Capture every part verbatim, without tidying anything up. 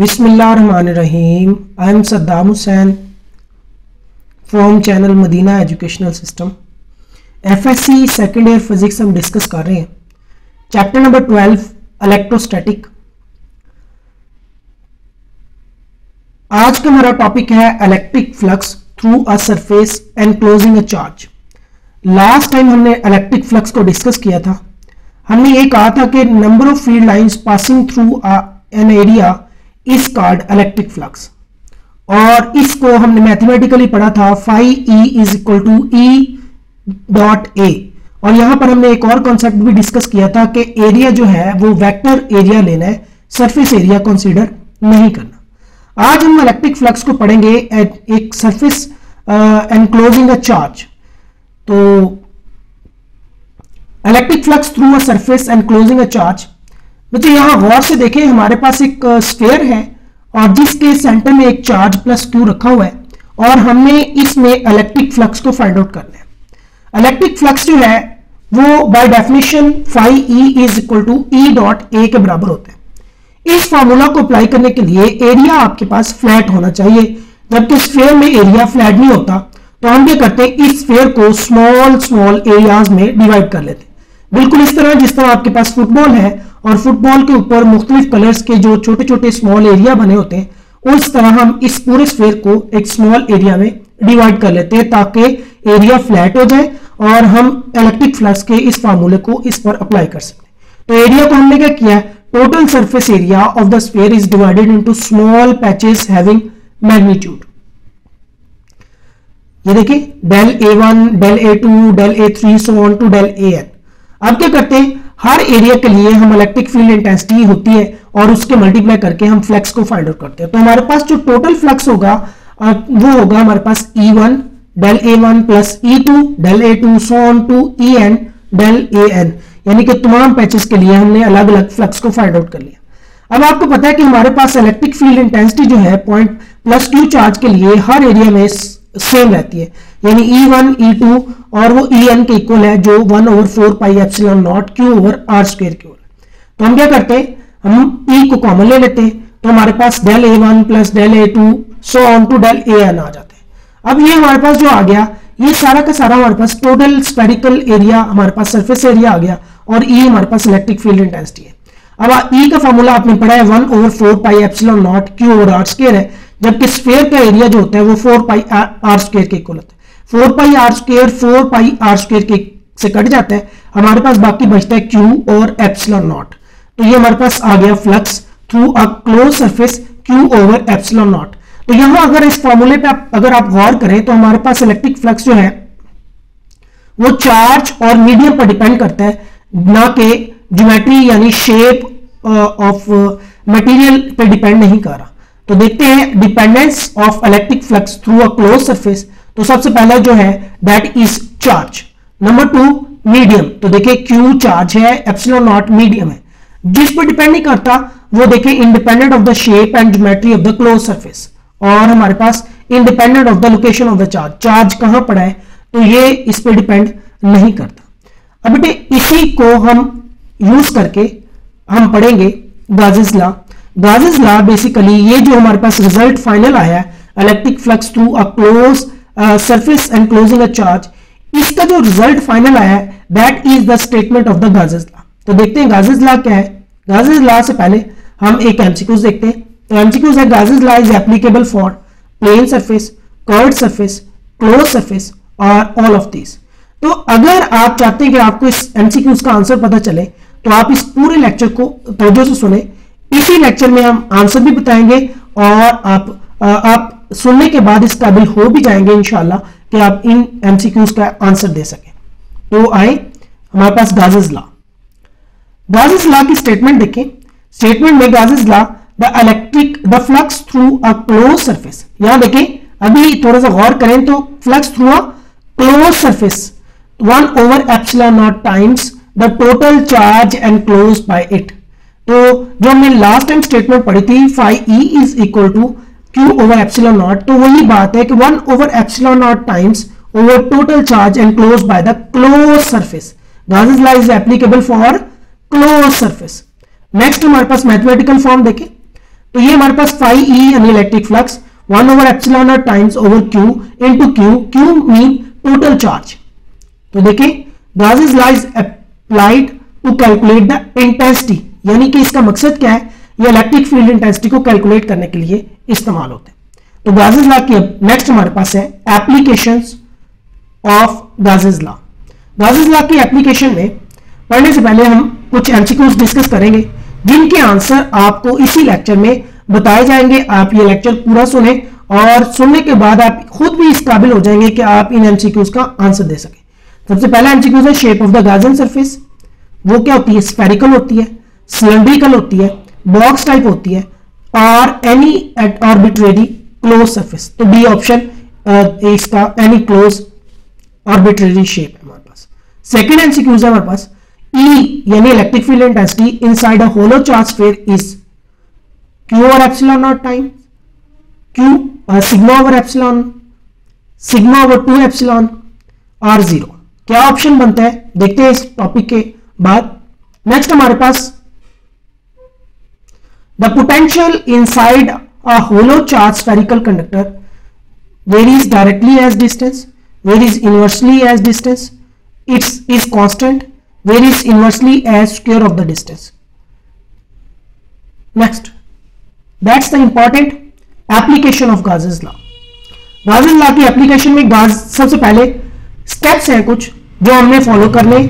बिस्मिल्लाहिर्रहमानिर्रहीम। I am Saddam Hussain from channel Madina educational system. FSC second year physics हम discuss कर रहे हैं चैप्टर नंबर ट्वेल्व इलेक्ट्रोस्टैटिक। आज का हमारा टॉपिक है electric flux through a surface enclosing a charge. Last time हमने इलेक्ट्रिक फ्लक्स को डिस्कस किया था। हमने ये कहा था कि number of field lines passing through an area is called electric flux, और इसको हमने मैथमेटिकली पढ़ा था phi E is equal to E dot A. और यहां पर हमने एक और कॉन्सेप्ट भी डिस्कस किया था कि एरिया जो है वो वेक्टर एरिया लेना है, सरफेस एरिया कंसीडर नहीं करना। आज हम इलेक्ट्रिक फ्लक्स को पढ़ेंगे एट एक सरफेस एनक्लोजिंग अ चार्ज। तो electric flux through a surface enclosing a charge. बच्चे यहां गौर से देखें, हमारे पास एक स्फीयर है और जिसके सेंटर में एक चार्ज प्लस क्यू रखा हुआ है और हमने इसमें इलेक्ट्रिक फ्लक्स को फाइंड आउट करना है। इलेक्ट्रिक फ्लक्स जो है वो by definition phi E is equal to E dot A के बराबर होता है। इस फॉर्मूला को अप्लाई करने के लिए एरिया आपके पास फ्लैट होना चाहिए, जबकि स्फीयर में एरिया फ्लैट नहीं होता। तो हम क्या करते हैं, इस स्फीयर को स्मॉल स्मॉल एरियाज में डिवाइड कर लेते हैं, बिल्कुल इस तरह जिस तरह आपके पास फुटबॉल है और फुटबॉल के ऊपर मुख्तलिफ कलर्स के जो छोटे छोटे स्मॉल एरिया बने होते हैं, उस तरह हम इस पूरे स्फीयर को एक स्मॉल एरिया में डिवाइड कर लेते हैं ताकि एरिया फ्लैट हो जाए और हम इलेक्ट्रिक फ्लक्स के इस फार्मूले को इस पर अप्लाई कर सकें। तो एरिया को हमने क्या किया, total surface area of the sphere is divided into small patches having magnitude. ये देखिए del A one, del A two, del A three, so on to del A N. अब क्या करते हैं, हर एरिया के लिए हम इलेक्ट्रिक फील्ड इंटेंसिटी होती है और उसके मल्टीप्लाई करके हम फ्लक्स को फाइंड आउट करते हैं। तो हमारे पास जो टोटल फ्लक्स होगा वो होगा हमारे पास E one del A one plus E two del A two so on to E N del A N, यानी कि तमाम पैचेस के लिए हमने अलग अलग फ्लक्स को फाइंड आउट कर लिया। अब आपको पता है कि हमारे पास इलेक्ट्रिक फील्ड इंटेंसिटी जो है पॉइंट प्लस क्यू चार्ज के लिए हर एरिया में सेम रहती है, यानी E वन, E टू और वो E n के इक्वल है जो one over four pi epsilon naught Q over R square के। तो हम क्या करते हैं, हम E को कॉमन ले लेते हैं, तो हमारे पास del A one plus del A two so on to del A n आ जाते हैं। अब ये हमारे पास जो आ गया, ये सारा का सारा हमारे पास टोटल स्फेरिकल एरिया, हमारे पास सरफेस एरिया आ गया और E हमारे पास इलेक्ट्रिक फील्ड इंटेंसिटी है। अब E का फॉर्मूला आपने पढ़ा है one over four pi epsilon naught Q over R square है, जबकि स्फीयर का एरिया जो होता है वो फोर पाई आर स्क्वायर के इक्वल होता है। Four pi R square four pi R square के से कट जाता है, हमारे पास बाकी बचता है क्यू और एप्सिलॉन नॉट। तो ये हमारे पास आ गया flux through a close surface Q over epsilon naught. तो यहां अगर इस फॉर्मूले पे आप, अगर आप गौर करें तो हमारे पास इलेक्ट्रिक फ्लक्स जो है वो चार्ज और मीडियम पर डिपेंड करता है, ना कि ज्योमेट्री यानी शेप ऑफ मटीरियल पे डिपेंड नहीं कर रहा। तो देखते हैं dependence of electric flux through a close surface. तो सबसे पहला जो है that is charge, number two medium. तो देखिए क्यू चार्ज है, एप्सिलॉन नॉट मीडियम है, जिस पर डिपेंड नहीं करता, वो देखिए independent of the shape and geometry of the close surface, और हमारे पास independent of the location of the charge, charge कहां पड़ा है तो ये इस पर डिपेंड नहीं करता। अब बेटे इसी को हम यूज करके हम पढ़ेंगे Gauss's law. Gauss's law basically ये जो हमारे पास रिजल्ट फाइनल आया है electric flux through a close surface enclosing a charge, इसका जो रिजल्ट फाइनल आया है that is the statement of the Gauss's law. तो देखते हैं गॉसेस लॉ क्या है। गॉसेस लॉ से पहले हम एक एमसीक्यूज देखते हैं। तो एमसीक्यूज है Gauss's law is applicable for plane surface, curved surface, close surface और ऑल ऑफ दिस। तो अगर आप चाहते हैं कि आपको इस एमसीक्यूज का आंसर पता चले तो आप इस पूरे लेक्चर को तवज्जो से सुने। इसी लेक्चर में हम आंसर भी बताएंगे और आप आ, आप सुनने के बाद इस काबिल हो भी जाएंगे इंशाल्लाह कि आप इन एमसीक्यूज का आंसर दे सकें। तो आए हमारे पास गॉसेस लॉ। गॉसेस लॉ की स्टेटमेंट देखें। स्टेटमेंट में Gauss's law the electric the flux through a close surface, यहां देखें अभी थोड़ा सा गौर करें तो flux through a close surface one over epsilon naught times the total charge enclosed by it. तो जो हमने लास्ट टाइम स्टेटमेंट पढ़ी थी phi E is equal to Q over epsilon naught, तो वही बात है कि one over epsilon naught times over total charge enclosed by the close surface. Gauss's law is applicable for close surface. Next हमारे पास mathematical form देखें। तो ये हमारे पास फाई ई यानी electric flux one over epsilon R times over Q into Q, Q mean total charge. तो देखिए Gauss law is applied to calculate the intensity, यानी कि इसका मकसद क्या है, ये इलेक्ट्रिक फील्ड इंटेंसिटी को कैलकुलेट करने के लिए इस्तेमाल होते हैं। तो गॉस लॉ की नेक्स्ट हमारे पास है applications of Gauss law. Gauss law की एप्लीकेशन में पढ़ने से पहले हम कुछ एमसीक्यूज डिस्कस करेंगे जिनके आंसर आपको इसी लेक्चर में बताए जाएंगे। आप ये लेक्चर पूरा सुने और सुनने के बाद आप खुद भी इस काबिल हो जाएंगे कि आप इन एमसीक्यूज का आंसर दे सकें। सबसे पहला एमसीक्यूज है shape of the Gaussian surface. वो क्या होती है, स्फेरिकल होती है, सिलेंड्रिकल होती है, बॉक्स टाइप होती है और any at arbitrary close surface. तो बी ऑप्शन इसका एनी क्लोज ऑर्बिट्रेरी शेप है हमारे पास। सेकेंड एमसीक्यूज है हमारे पास E यानी electric field intensity inside a hollow charge sphere is Q over epsilon naught times Q sigma over epsilon, sigma over two epsilon और zero. क्या ऑप्शन बनता है देखते हैं इस टॉपिक के बाद। नेक्स्ट हमारे पास the potential inside a hollow charge spherical conductor varies directly as distance, varies inversely as distance, it's is constant, varies inversely as square of the distance. Next, that's the important application of Gauss's law. Gauss's law की application में Gauss सबसे पहले steps हैं कुछ जो हमने follow कर ले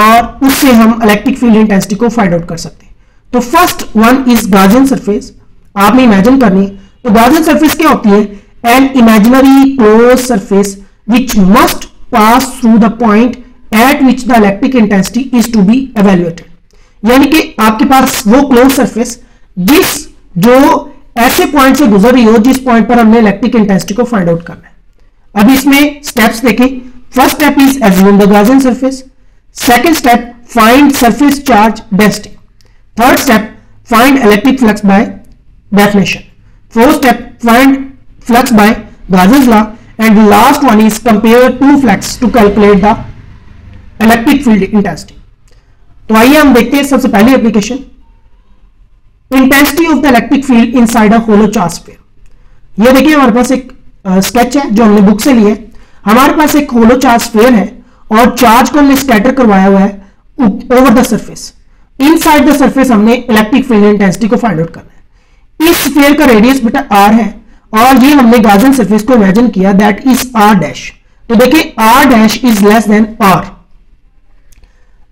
और उससे हम electric field intensity को find out कर सकते हैं। तो first one is Gaussian surface, आपने imagine करनी है। तो Gaussian surface क्या होती है? An imaginary closed surface which must pass through the point at which the electric intensity is to be evaluated, यानी कि आपके पास वो क्लोज सरफेस जिस जो ऐसे पॉइंट से गुजर रही हो जिस पॉइंट पर हमने इलेक्ट्रिक इंटेंसिटी को फाइंड आउट करना है। अब इसमें स्टेप्स देखें। First step is assume the Gaussian surface, second step find surface charge density, third step find electric flux by definition, fourth step find flux by Gaussian law and last one is compare to flux to calculate the electric field intensity. तो आइए हम देखते हैं सबसे पहली application intensity of the electric field inside a hollow charge sphere. ये देखिए हमारे पास एक स्केच है जो हमने बुक से लिया है। हमारे पास एक होलो चार्ज स्फीयर है और चार्ज को हमने स्कैटर करवाया हुआ है over the surface. Inside the surface हमने इलेक्ट्रिक फील्ड इंटेंसिटी को फाइंड आउट करना है। इस स्फीयर का रेडियस बेटा आर है और ये हमने गॉसियन सरफेस को इमेजिन किया दैट इज आर डैश। तो देखिए R dash is less than R.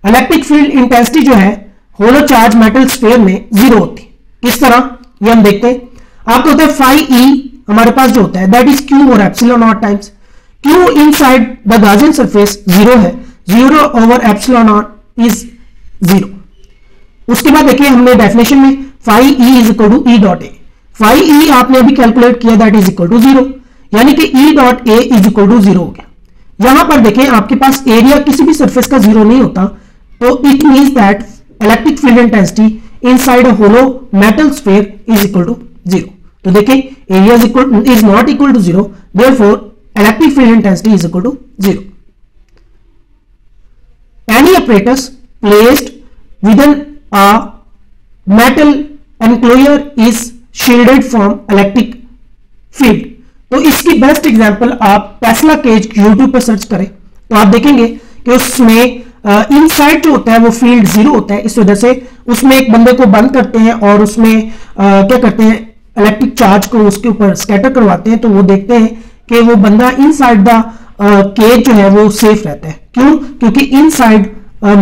Electric field intensity जो है होलो चार्ज मेटल स्फीयर में जीरो होती है। किस तरह ये हम देखते हैं। आपको होता है फाई ई हमारे पास जो होता है that is Q over epsilon naught times Q inside the Gaussian surface zero है, zero over epsilon naught is zero. उसके बाद देखिए हमने डेफिनेशन में phi E is equal to E dot A. Phi E आपने अभी कैलकुलेट किया that is equal to zero, यानी कि E dot A is equal to zero हो गया। यहां पर देखें आपके पास एरिया किसी भी सरफेस का जीरो नहीं होता, तो it means that electric field intensity inside a hollow metal sphere is equal to zero. तो देखिए area is equal is not equal to zero, therefore electric field intensity is equal to zero. Any apparatus placed within a metal enclosure is shielded from electric field. तो इसकी best example आप Tesla cage YouTube पर search करें तो आप देखेंगे कि उसमें इनसाइड uh, जो होता है वो फील्ड जीरो होता है। इस वजह से उसमें एक बंदे को बंद करते हैं और उसमें uh, क्या करते हैं इलेक्ट्रिक चार्ज को उसके ऊपर स्कैटर करवाते हैं। तो वो देखते हैं कि वो बंदा इनसाइड द केज जो है वो सेफ रहता है। क्यों? क्योंकि इनसाइड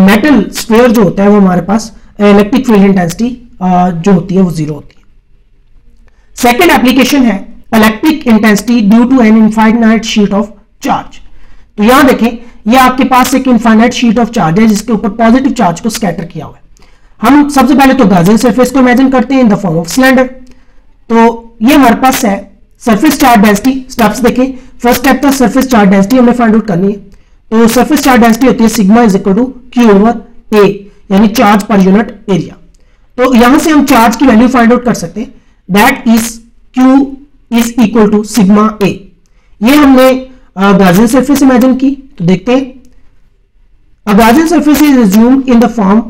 मेटल स्फीयर जो होता है वो हमारे पास इलेक्ट्रिक फील्ड इंटेंसिटी uh, जो होती है वो जीरो होती है। सेकेंड एप्लीकेशन है electric intensity due to an infinite sheet of charge. तो यहां देखें ये आपके पास एक इनफाइनाइट शीट ऑफ चार्ज है जिसके ऊपर पॉजिटिव चार्ज को स्कैटर किया हुआ है। हम सबसे पहले तो गॉसियन सरफेस को इमेजिन करते हैं in the form of cylinder. तो ये हमारे पास है सरफेस चार्ज डेंसिटी। स्टेप्स देखें। फर्स्ट स्टेप था सरफेस चार्ज डेंसिटी हमने फाइंड आउट करनी है। तो सरफेस चार्ज डेंसिटी होती है sigma is equal to Q over A यानी चार्ज पर यूनिट एरिया। तो यहां से हम चार्ज की वैल्यू फाइंड आउट कर सकते हैं that is Q is equal to sigma A. ये हमने गॉसियन सरफेस इमेजिन की। तो देखते हैं a Gaussian surface is assumed in the form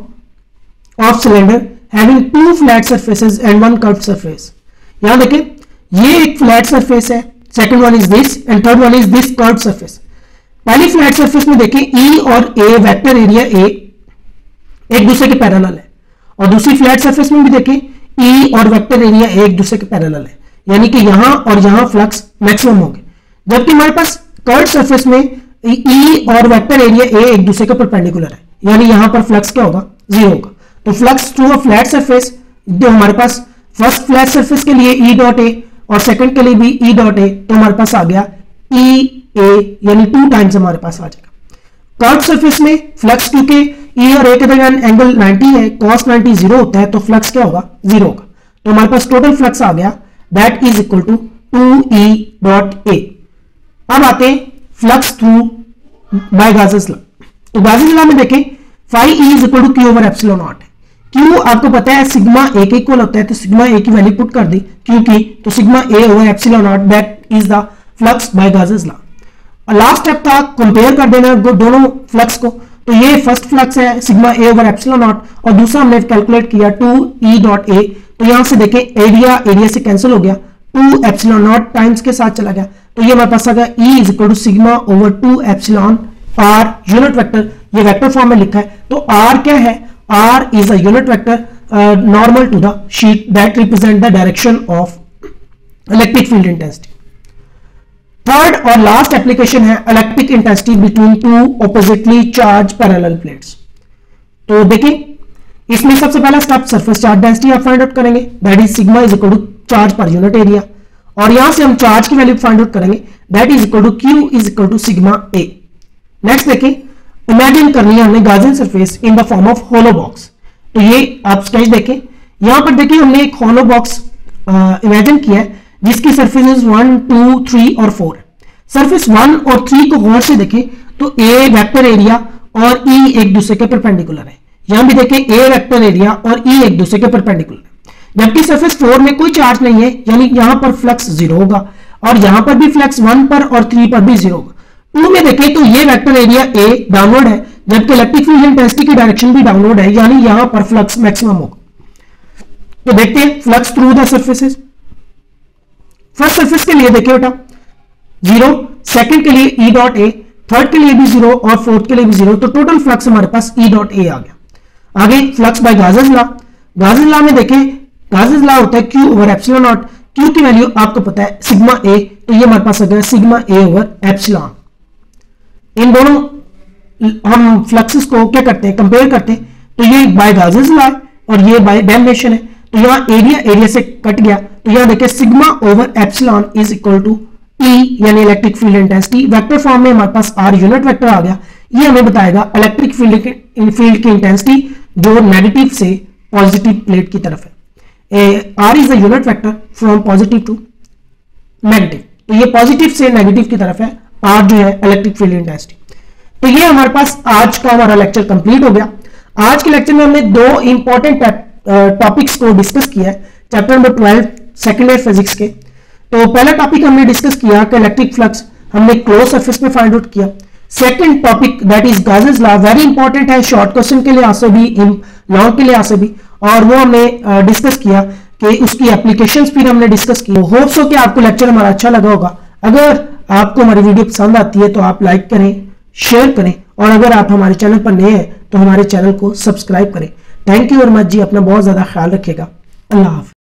of cylinder having two flat surfaces and one curved surface. यहां देखें ये एक फ्लैट सरफेस है, second one is this and third one is this curved surface. पहली flat surface में देखें ई और ए vector area A एक दूसरे के पैरेलल है, और दूसरी फ्लैट सरफेस में भी देखें ई और वेक्टर एरिया ए एक दूसरे के पैरेलल है, यानी कि यहां और यहां फ्लक्स मैक्सिमम होंगे। जबकि हमारे पास कर्व्ड सरफेस में ई और वेक्टर एरिया ए एक दूसरे के परपेंडिकुलर है, यानी यहां पर फ्लक्स क्या होगा, जीरो होगा। तो flux through a flat surface, जो हमारे पास फर्स्ट फ्लैट सरफेस के लिए ई डॉट ए और सेकंड के लिए भी ई डॉट ए, तो हमारे पास आ गया ई ए, यानी टू टाइम्स हमारे पास आ जाएगा। कर्व सरफेस में फ्लक्स क्योंकि ई और ए के दरमियान एंगल नाइंटी है, कॉस नाइंटी जीरो होता है, तो फ्लक्स क्या होगा, जीरो होगा। तो हमारे पास टोटल फ्लक्स आ गया that is equal to two E dot A. अब आते हैं flux through by Gauss law. तो गाउस लॉ में देखें phi E is equal to Q over epsilon naught. Q आपको पता है सिग्मा ए के इक्वल होता है, तो सिग्मा ए की वैल्यू पुट कर दी क्यू की, तो sigma A over epsilon naught that is the flux by Gauss law. और लास्ट स्टेप था कंपेयर कर देना दोनों फ्लक्स को, तो ये फर्स्ट फ्लक्स है sigma A over epsilon naught, और दूसरा हमने कैलकुलेट किया टू ई डॉट ए। तो यहां से देखें एरिया एरिया से कैंसिल हो गया, टू एप्सिलॉन नॉट टाइम्स के साथ चला गया, तो ये हमारे पास आ गया E is equal to sigma over two epsilon R unit vector, ये वेक्टर फॉर्म में लिखा है, तो आर क्या है, R is a unit vector uh, normal to the sheet that represent the direction of electric field intensity. Third और last application है electric intensity between two oppositely charged parallel plates. तो देखिए इसमें सबसे पहला स्टेप सरफेस चार्ज डेंसिटी आप find out करेंगे, that is sigma is equal to charge पर यूनिट एरिया, और यहां से हम चार्ज की वैल्यू फाइंड आउट करेंगे that is equal to Q is equal to sigma A. Next देखिए इमेजिन करनी है हमने Gaussian surface in the form of hollow box. तो ये आप स्केच देखें, यहां पर देखिए हमने एक होलो बॉक्स इमेजिन किया है जिसकी सरफेसेस वन टू थ्री और फोर। सरफेस वन और थ्री को गौर से देखें तो ए वेक्टर एरिया और ई e एक दूसरे के परपेंडिकुलर है, यहां भी देखें ए वेक्टर एरिया और ई e एक दूसरे के परपेंडिकुलर है। जबकि सरफेस फोर में कोई चार्ज नहीं है, यानी यहां पर फ्लक्स जीरो होगा, और यहां पर भी फ्लक्स वन पर और थ्री पर भी जीरो होगा। टू में देखें तो ये वेक्टर एरिया ए डाउनवर्ड है, जबकि इलेक्ट्रिक फील्ड इंटेंसिटी की डायरेक्शन भी डाउनवर्ड है, यानी यहां पर फ्लक्स मैक्सिमम होगा। तो देखते हैं flux through the surfaces. First surface के लिए देखिए बेटा जीरो, सेकंड के लिए ई डॉट ए, थर्ड के लिए भी जीरो और फोर्थ के लिए भी जीरो, तो टोटल फ्लक्स हमारे पास ई डॉट ए आ गया। आगे flux by Gauss law. Gauss law में देखें गॉस लॉ होता है Q over epsilon naught, Q की वैल्यू आपको पता है सिग्मा ए, तो ये हमारे पास आ गया सिग्मा ए ओवर एप्सिलॉन। इन दोनों हम फ्लक्सेस को क्या करते हैं, कंपेयर करते हैं, तो ये बाय गॉस लॉ और ये बाय डेम्नेशन है। तो यहाँ एरिया एरिया से कट गया, तो यहाँ देखिए sigma over epsilon is equal to E, यानी electric field intensity. Vector form में हमारे पास आर यूनिट वेक्टर आ गया, ये हमें बताएगा इलेक्ट्रिक फील्ड फील्ड की इंटेंसिटी जो नेगेटिव से पॉजिटिव प्लेट की तरफ है। R is a unit vector from positive to negative, तो ये पॉजिटिव से नेगेटिव की तरफ है आर जो है इलेक्ट्रिक फील्ड इंटेंसिटी। तो ये हमारे पास आज का हमारा लेक्चर कंप्लीट हो गया। आज के लेक्चर में हमने दो इंपॉर्टेंट टॉपिक्स को डिस्कस किया है, chapter number twelve second year physics के। तो पहला टॉपिक हमने डिस्कस किया कि इलेक्ट्रिक फ्लक्स हमने क्लोज सरफेस में फाइंड आउट किया। Second topic that is Gauss law very important है, शॉर्ट क्वेश्चन के लिए आसे भी, लॉन्ग के लिए आसे भी, और वो हमने डिस्कस किया कि उसकी एप्लीकेशन फिर हमने डिस्कस की। होप्स हो कि आपको लेक्चर हमारा अच्छा लगा होगा। अगर आपको हमारी वीडियो पसंद आती है तो आप लाइक करें, शेयर करें, और अगर आप हमारे चैनल पर नए हैं तो हमारे चैनल को सब्सक्राइब करें। थैंक यू वेरी मच जी, अपना बहुत ज़्यादा ख्याल रखिएगा। अल्लाह हाफ़िज़।